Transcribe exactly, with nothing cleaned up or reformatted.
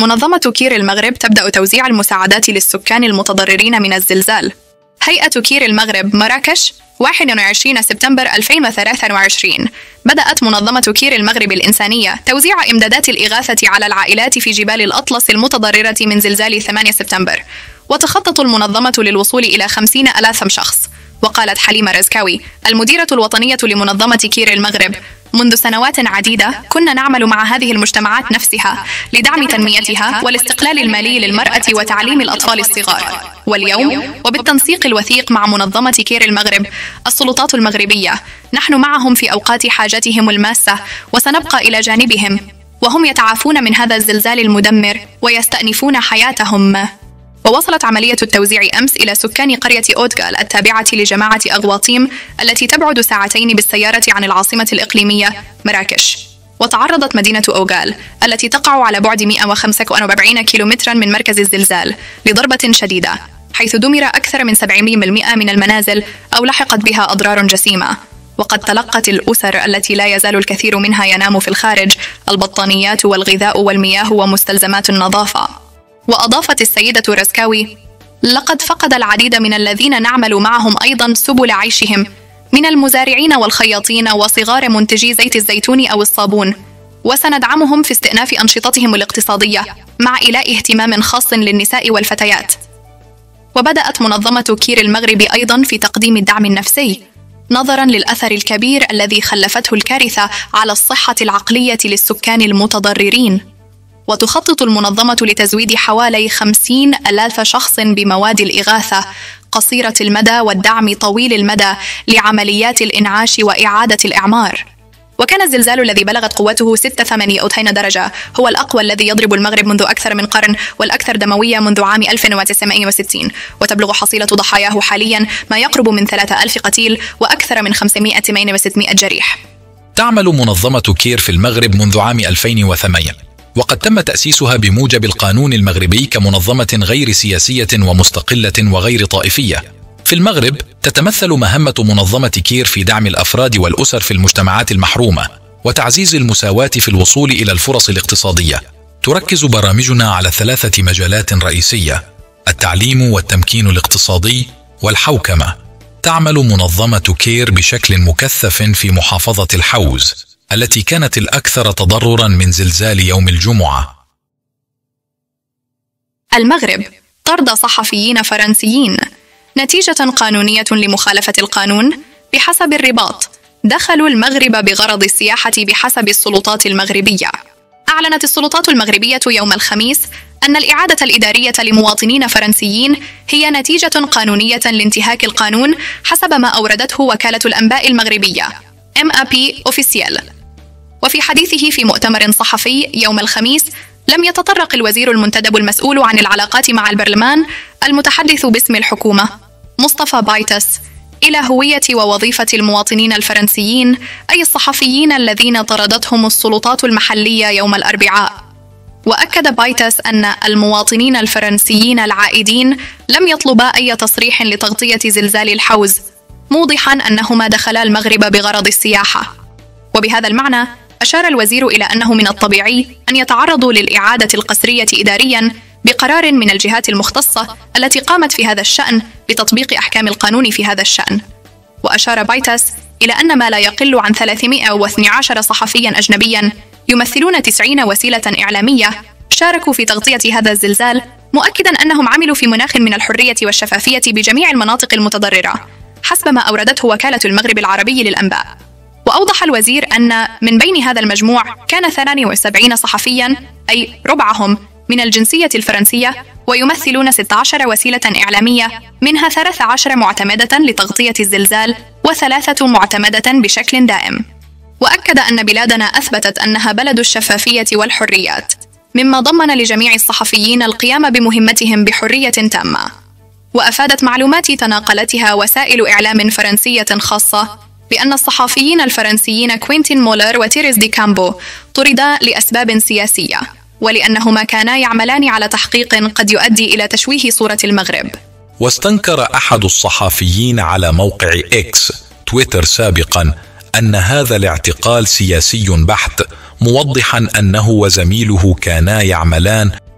منظمة كير المغرب تبدأ توزيع المساعدات للسكان المتضررين من الزلزال. هيئة كير المغرب مراكش واحد وعشرين سبتمبر ألفين وثلاثة وعشرين بدأت منظمة كير المغرب الإنسانية توزيع إمدادات الإغاثة على العائلات في جبال الأطلس المتضررة من زلزال ثمانية سبتمبر، وتخطط المنظمة للوصول إلى خمسين آلاف شخص. وقالت حليمة رزكاوي المديرة الوطنية لمنظمة كير المغرب: منذ سنوات عديدة كنا نعمل مع هذه المجتمعات نفسها لدعم تنميتها والاستقلال المالي للمرأة وتعليم الأطفال الصغار، واليوم وبالتنسيق الوثيق مع منظمة كير المغرب السلطات المغربية نحن معهم في أوقات حاجتهم الماسة، وسنبقى إلى جانبهم وهم يتعافون من هذا الزلزال المدمر ويستأنفون حياتهم. ووصلت عملية التوزيع أمس إلى سكان قرية أوتغال التابعة لجماعة أغواطيم التي تبعد ساعتين بالسيارة عن العاصمة الإقليمية مراكش. وتعرضت مدينة أوتغال التي تقع على بعد مئة وخمسة وأربعين كيلومترا من مركز الزلزال لضربة شديدة، حيث دمر أكثر من سبعين بالمئة من المنازل أو لحقت بها أضرار جسيمة. وقد تلقت الأسر التي لا يزال الكثير منها ينام في الخارج البطانيات والغذاء والمياه ومستلزمات النظافة. وأضافت السيدة رزكاوي: لقد فقد العديد من الذين نعمل معهم أيضا سبل عيشهم، من المزارعين والخياطين وصغار منتجي زيت الزيتون أو الصابون، وسندعمهم في استئناف أنشطتهم الاقتصادية مع إيلاء اهتمام خاص للنساء والفتيات. وبدأت منظمة كير المغرب أيضا في تقديم الدعم النفسي نظرا للأثر الكبير الذي خلفته الكارثة على الصحة العقلية للسكان المتضررين. وتخطط المنظمة لتزويد حوالي خمسين آلاف شخص بمواد الإغاثة قصيرة المدى والدعم طويل المدى لعمليات الإنعاش وإعادة الإعمار. وكان الزلزال الذي بلغت قوته ستة فاصلة ثمانية درجة هو الأقوى الذي يضرب المغرب منذ أكثر من قرن والأكثر دموية منذ عام ألف وتسعمئة وستين، وتبلغ حصيلة ضحاياه حاليا ما يقرب من ثلاثة آلاف قتيل وأكثر من خمسمئة من وستمئة جريح. تعمل منظمة كير في المغرب منذ عام ألفين وثمانية، وقد تم تأسيسها بموجب القانون المغربي كمنظمة غير سياسية ومستقلة وغير طائفية. في المغرب تتمثل مهمة منظمة كير في دعم الأفراد والأسر في المجتمعات المحرومة وتعزيز المساواة في الوصول إلى الفرص الاقتصادية. تركز برامجنا على ثلاثة مجالات رئيسية: التعليم والتمكين الاقتصادي والحوكمة. تعمل منظمة كير بشكل مكثف في محافظة الحوز التي كانت الأكثر تضرراً من زلزال يوم الجمعة. المغرب طرد صحفيين فرنسيين نتيجة قانونية لمخالفة القانون. بحسب الرباط، دخلوا المغرب بغرض السياحة بحسب السلطات المغربية. أعلنت السلطات المغربية يوم الخميس أن الإعادة الإدارية لمواطنين فرنسيين هي نتيجة قانونية لانتهاك القانون حسب ما أوردته وكالة الأنباء المغربية إم إيه بي أوفيسيال. وفي حديثه في مؤتمر صحفي يوم الخميس، لم يتطرق الوزير المنتدب المسؤول عن العلاقات مع البرلمان المتحدث باسم الحكومة مصطفى بايتس إلى هوية ووظيفة المواطنين الفرنسيين، أي الصحفيين الذين طردتهم السلطات المحلية يوم الأربعاء. وأكد بايتس أن المواطنين الفرنسيين العائدين لم يطلبا أي تصريح لتغطية زلزال الحوز، موضحاً أنهما دخلا المغرب بغرض السياحة. وبهذا المعنى أشار الوزير إلى أنه من الطبيعي أن يتعرضوا للإعادة القسرية إدارياً بقرار من الجهات المختصة التي قامت في هذا الشأن بتطبيق أحكام القانون في هذا الشأن. وأشار بايتس إلى أن ما لا يقل عن ثلاثمئة واثني عشر صحفياً أجنبياً يمثلون تسعين وسيلة إعلامية شاركوا في تغطية هذا الزلزال، مؤكداً أنهم عملوا في مناخ من الحرية والشفافية بجميع المناطق المتضررة حسب ما أوردته وكالة المغرب العربي للأنباء. وأوضح الوزير أن من بين هذا المجموع كان ثمانية وسبعين صحفياً، أي ربعهم، من الجنسية الفرنسية، ويمثلون ستة عشر وسيلة إعلامية، منها ثلاثة عشر معتمدة لتغطية الزلزال وثلاثة معتمدة بشكل دائم. وأكد أن بلادنا أثبتت أنها بلد الشفافية والحريات، مما ضمن لجميع الصحفيين القيام بمهمتهم بحرية تامة. وأفادت معلومات تناقلتها وسائل إعلام فرنسية خاصة بأن الصحفيين الفرنسيين كوينتين مولر وتيريز دي كامبو طردا لأسباب سياسية، ولأنهما كانا يعملان على تحقيق قد يؤدي إلى تشويه صورة المغرب. واستنكر أحد الصحفيين على موقع إكس تويتر سابقا أن هذا الاعتقال سياسي بحت، موضحا أنه وزميله كانا يعملان